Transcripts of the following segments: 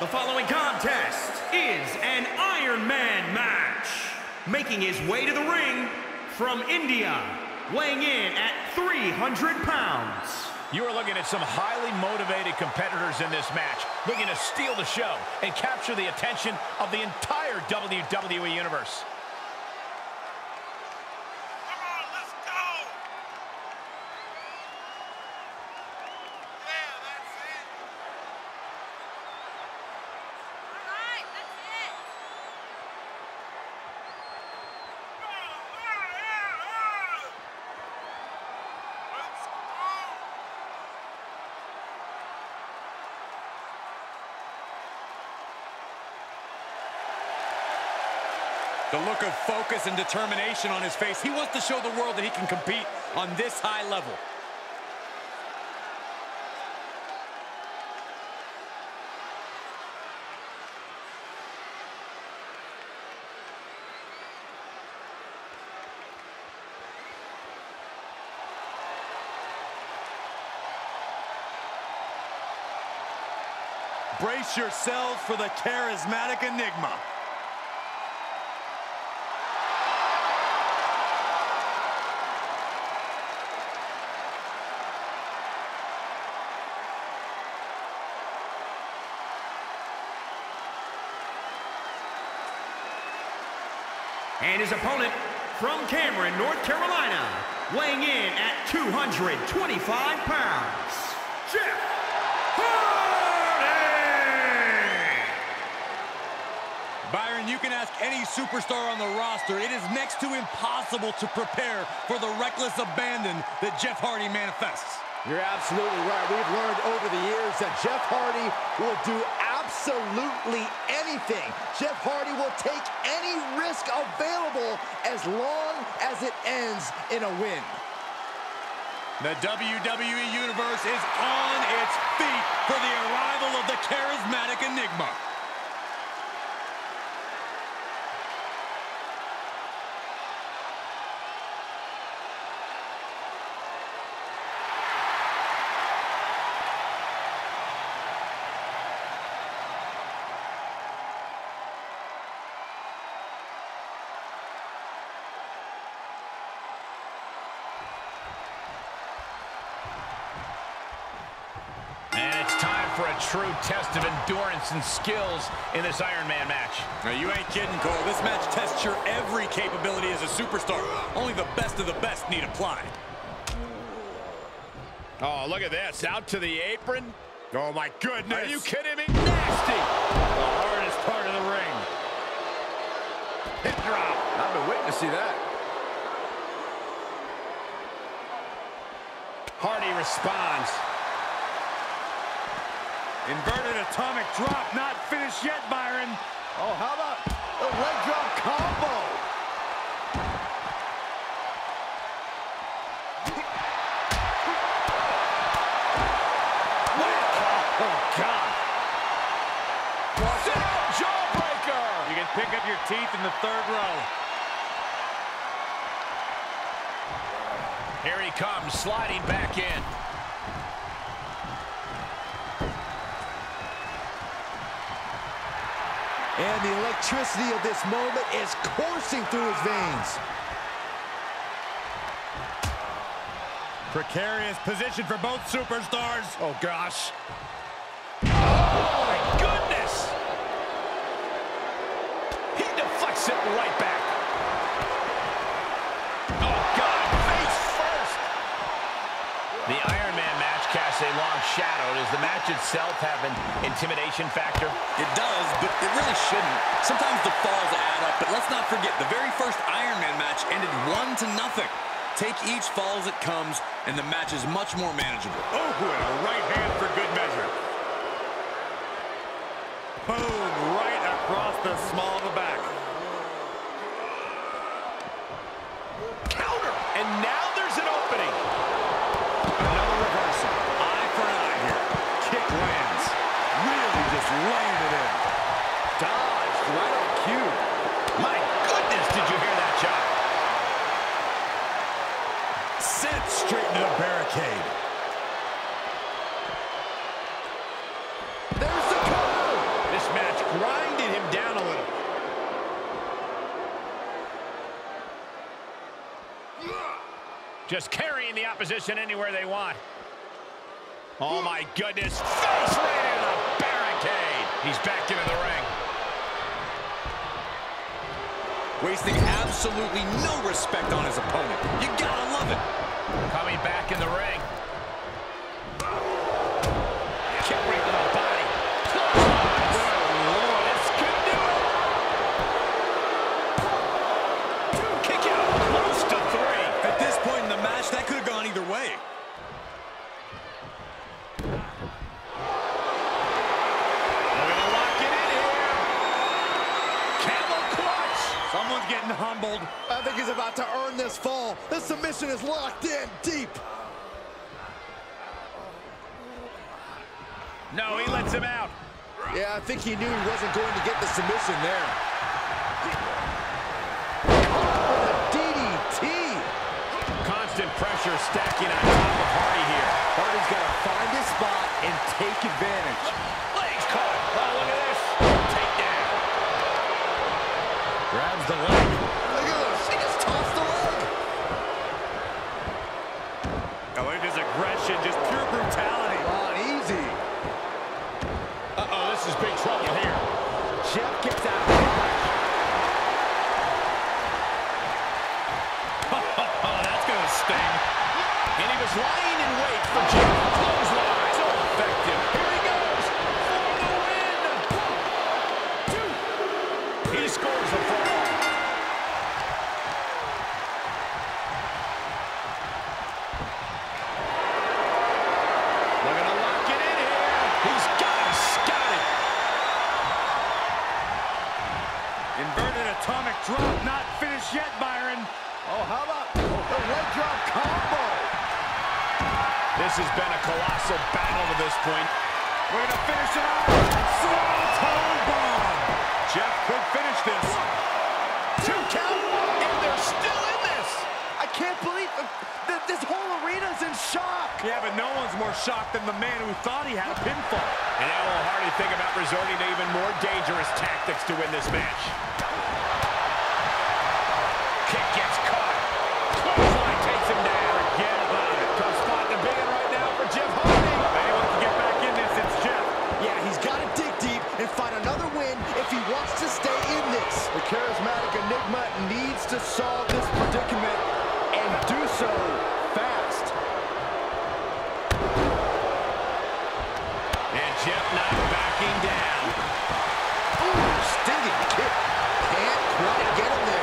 The following contest is an Iron Man match. Making his way to the ring from India, weighing in at 300 pounds. You are looking at some highly motivated competitors in this match, looking to steal the show and capture the attention of the entire WWE Universe. The look of focus and determination on his face. He wants to show the world that he can compete on this high level. Brace yourselves for the charismatic enigma. And his opponent from Cameron, North Carolina, weighing in at 225 pounds, Jeff Hardy! Byron, you can ask any superstar on the roster. It is next to impossible to prepare for the reckless abandon that Jeff Hardy manifests. You're absolutely right. We've learned over the years that Jeff Hardy will do absolutely anything. Jeff Hardy will take any risk available as long as it ends in a win. The WWE Universe is on its feet for the arrival of the charismatic enigma. For a true test of endurance and skills in this Iron Man match. Now, you ain't kidding, Cole. This match tests your every capability as a superstar. Only the best of the best need apply. Oh, look at this. Out to the apron. Oh, my goodness. Are you kidding me? Nasty. The hardest part of the ring. Hip drop. I've been waiting to see that. Hardy responds. Inverted atomic drop, not finished yet, Byron. Oh, how about the leg drop combo? Oh, God. Sit-out jawbreaker. You can pick up your teeth in the third row. Here he comes, sliding back in. And the electricity of this moment is coursing through his veins. Precarious position for both superstars. Oh, gosh. Oh, my goodness. He deflects it right back. Oh, God, face first. The Iron Man match casts a long shadow. Does the match itself have an intimidation factor? It does, but it really shouldn't. Sometimes the falls add up, but let's not forget, the very first Iron Man match ended 1-0. Take each fall as it comes, and the match is much more manageable. Oh, and a right hand for good measure. Boom, right across the small of the back. Counter, and now there's an opening. Another reversal. Eye for an eye here. Kick lands. Really just landed. Dodged right on cue. My goodness, did you hear that shot? Sent straight into the barricade. There's the cover! grinded him down a little. Just carrying the opposition anywhere they want. Oh my goodness, face right into the barricade. He's back into the ring. Wasting absolutely no respect on his opponent. You gotta love it. Coming back in the ring. Kick right to the body. Lord, this could do it. Kick out, close to three. At this point in the match, that could have gone either way. Getting humbled. I think he's about to earn this fall. This submission is locked in deep. No, he lets him out. Yeah, I think he knew he wasn't going to get the submission there. Oh, the DDT. Constant pressure stacking on top of Hardy here. Hardy's got to find his spot and take advantage. Legs caught. Oh, look at this. Takedown. Grabs the leg. Look at this. He just tossed the leg. I like his aggression, just pure brutality. On easy. Uh-oh, this is big trouble here. Jeff gets out of the match. Oh, that's going to sting. And he was lying in wait for Jeff. Clothesline. So effective. Here he goes. For the win. 1, 2. He scores a fall. Atomic drop, not finished yet, Byron. Oh, how about the leg drop combo? This has been a colossal battle to this point. We're going to finish it off. Swanton bomb. Jeff could finish this. 2 count, and they're still in this. I can't believe that this whole arena's in shock. Yeah, but no one's more shocked than the man who thought he had a pinfall. And now will Hardy think about resorting to even more dangerous tactics to win this match. Kick gets caught. Clothesline takes him down. Forget about it. Tough spot to be in right now for Jeff Hardy. If anyone can get back in this, it's Jeff. Yeah, he's got to dig deep and find another win if he wants to stay in this. The charismatic enigma needs to solve this predicament and do so fast. And Jeff not backing down. Ooh, stinging kick. Can't quite get him there.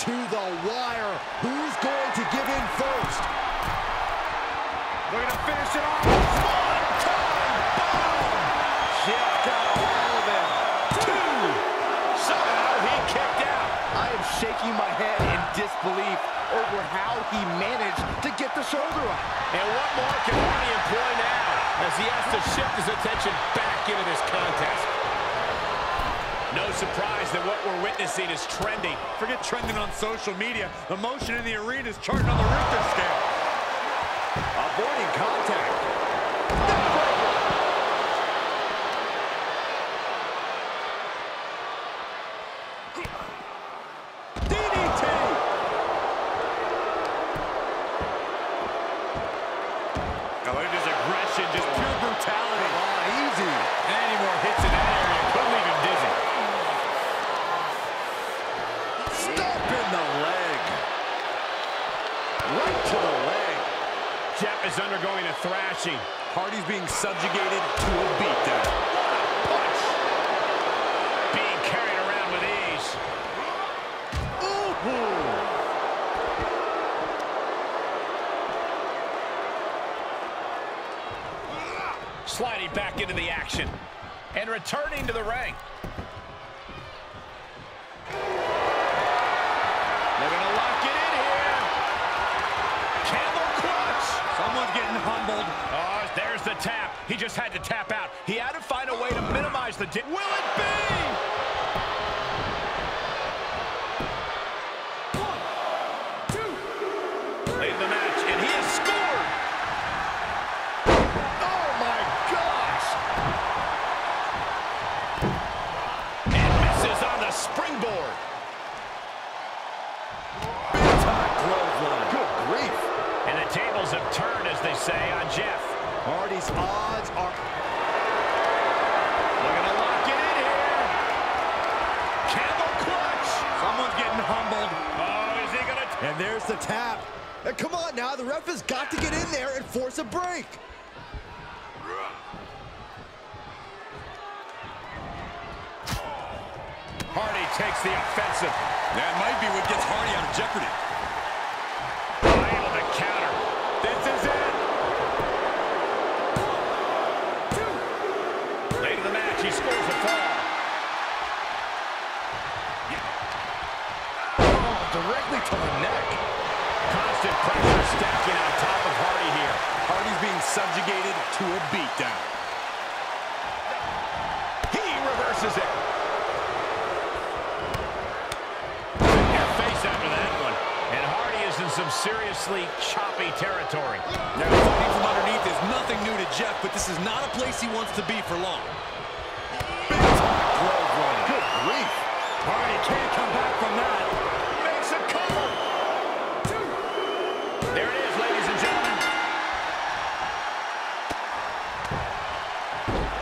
To the wire. Who's going to give in first? We're going to finish it off. Swanton bomb. Jeff got all of it. 2. Somehow he kicked out. I am shaking my head in disbelief over how he managed to get the shoulder up. And what more can Hardy employ now as he has to shift his attention back into this contest? No surprise that what we're witnessing is trending. Forget trending on social media. The motion in the arena is charting on the Richter scale. Avoiding contact. DDT! I like his aggression, just pure brutality. Oh, easy. Any more hits in that area could leave him dizzy. Right to the leg. Jeff is undergoing a thrashing. Hardy's being subjugated to a beatdown. Punch. Being carried around with ease. Ooh. Sliding back into the action and returning to the ring. Humbled. Oh, there's the tap. He just had to tap out. He had to find a way to minimize the dip. Will it be? 1, 2. springboard. Big time clothesline. Good grief. And the tables have turned, as they say, on Jeff. Hardy's odds are... We're going to lock it in here. Camel clutch. Someone's getting humbled. Oh, is he going to... And there's the tap. And come on now, the ref has got to get in there and force a break. Hardy takes the offensive. That might be what gets Hardy out of jeopardy. Able to counter. This is it. 1, 2, 3. Late in the match, he scores a fall. Yeah. Oh, directly to the neck. Constant pressure stacking on top of Hardy here. Hardy's being subjugated to a beatdown. He reverses it. Some seriously choppy territory. Now, fighting from underneath is nothing new to Jeff, but this is not a place he wants to be for long. Big time throw. Good grief. Hardy can't come back from that. Makes a cover. 2. There it is, ladies and gentlemen.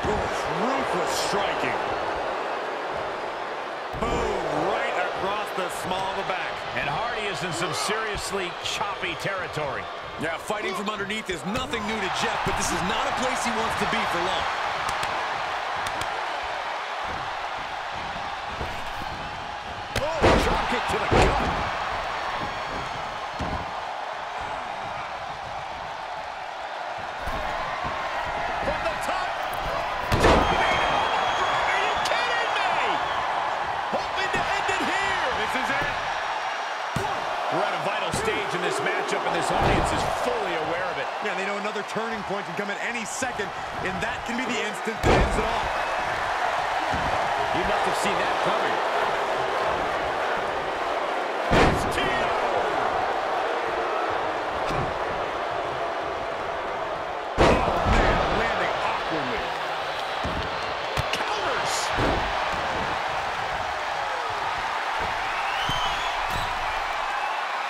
Oof, ruthless striking. Boom, right across the small of the back. And Hardy is in some seriously choppy territory. Yeah, fighting from underneath is nothing new to Jeff, but this is not a place he wants to be for long. Oh, drop kick to the gut. From the top. Are you kidding me? Hoping to end it here. This is it. We're at a vital stage in this matchup, and this audience is fully aware of it. Yeah, they know another turning point can come at any second, and that can be the instant that ends it all. You must have seen that coming. Oh, man, landing awkwardly. Counters!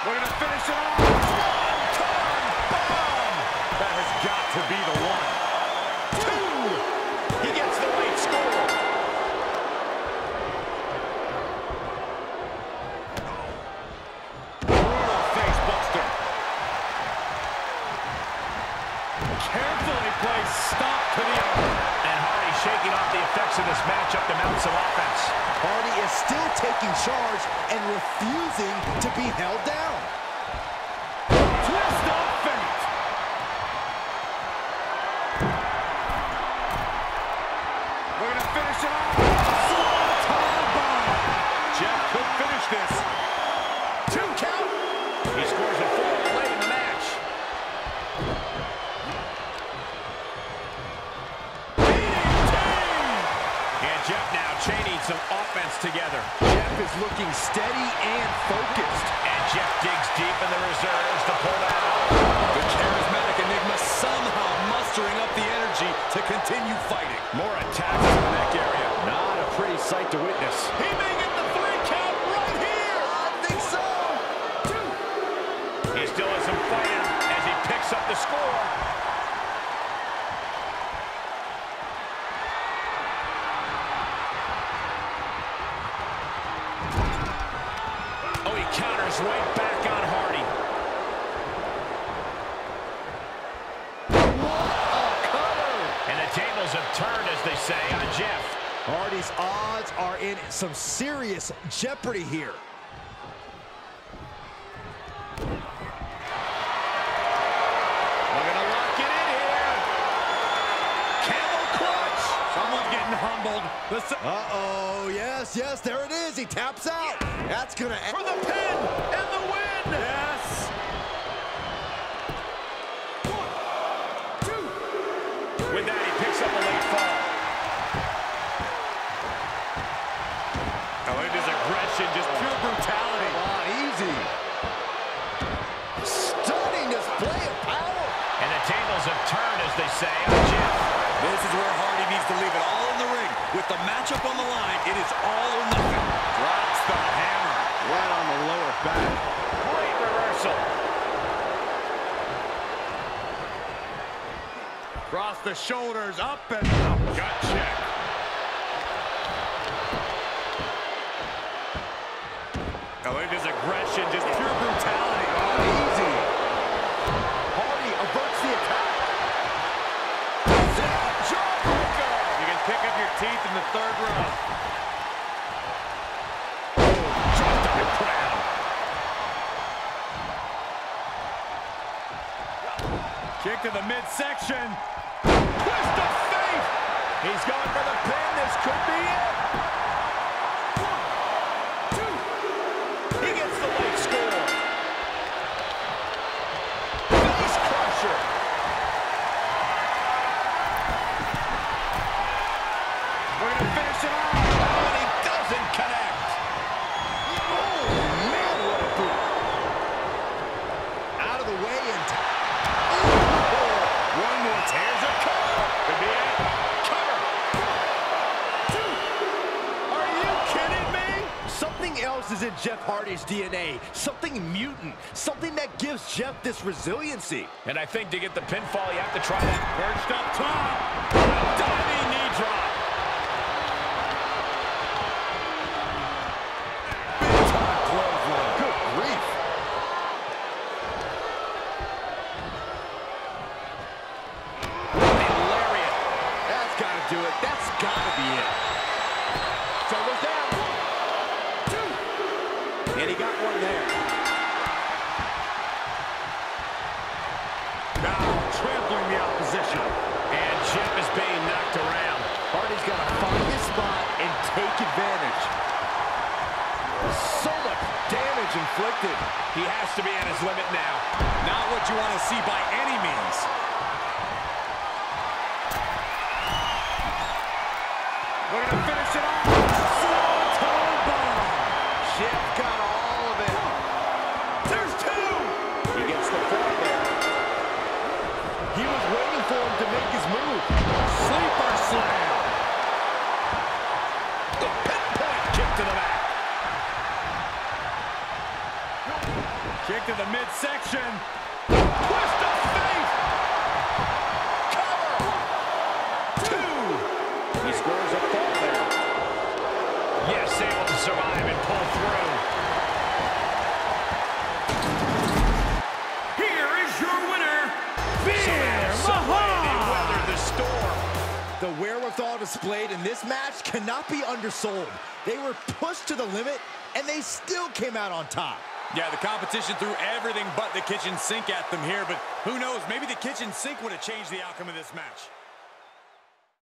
We're going to finish it off. One-time bomb. That has got to be the one. 2. He gets the late score. Brutal face buster. Carefully placed stop to the arm. And Hardy shaking off the effects of this matchup to mount some offense. Hardy is still taking charge and refusing to be held down. Together. Jeff is looking steady and focused. And Jeff digs deep in the reserves to pull that out. The charismatic Enigma somehow mustering up the energy to continue fighting. More attacks in the neck area. Not a pretty sight to witness. He may get the 3 count right here. I think so. 2. He still has some fighting as he picks up the score. Counters right back on Hardy. And the tables have turned, as they say, on Jeff. Hardy's odds are in some serious jeopardy here. We're going to lock it in here. Camel clutch. Someone's getting humbled. Uh-oh, yes, there it is. He taps out. That's going to end. For the pin and the win. Yes. 1, 2. With that, he picks up a late fall. Oh, it is aggression, just pure brutality. Come on, easy. Stunning display of power. And the tables have turned, as they say, on Jeff. This is where Hardy needs to leave it all in the ring. With the matchup on the line, it is all or nothing. the shoulders, up and up. Gut check. I like his aggression, just pure brutality. Oh, easy. Hardy averts the attack. You can pick up your teeth in the third round. Just on the ground. Kick to the midsection. Twist of fate. He's going for the pin. This could be it. 1, 2. He gets the leg score. Face crusher. We're going to finish it off. Oh, and he doesn't connect. Oh, man, what a boot. Out of the way in time. One more tears a cover. Could be it. Cover. 2. Are you kidding me? Something else is in Jeff Hardy's DNA. Something mutant. Something that gives Jeff this resiliency. And I think to get the pinfall, you have to try that perched up top. A diving knee drop. Big time clothesline. Good grief. Do it. That's got to be it. So was that 1, 2, and he got one there. Now trampling the opposition, and Jeff is being knocked around. Hardy's got to find his spot and take advantage. So much damage inflicted. He has to be at his limit now. Not what you want to see by any means. We're going to finish it off. Slow toe bomb. Jeff got all of it. 1, there's 2. He gets the 4th there. He was waiting for him to make his move. Sleeper slam. The pinpoint kick to the back. Kick to the midsection. Twist of fate. Cover. 2. He scores a fall there. Yes, able to survive and pull through. Here is your winner, Veer Mahaan. They weathered the storm. The wherewithal displayed in this match cannot be undersold. They were pushed to the limit, and they still came out on top. Yeah, the competition threw everything but the kitchen sink at them here, but who knows, maybe the kitchen sink would have changed the outcome of this match.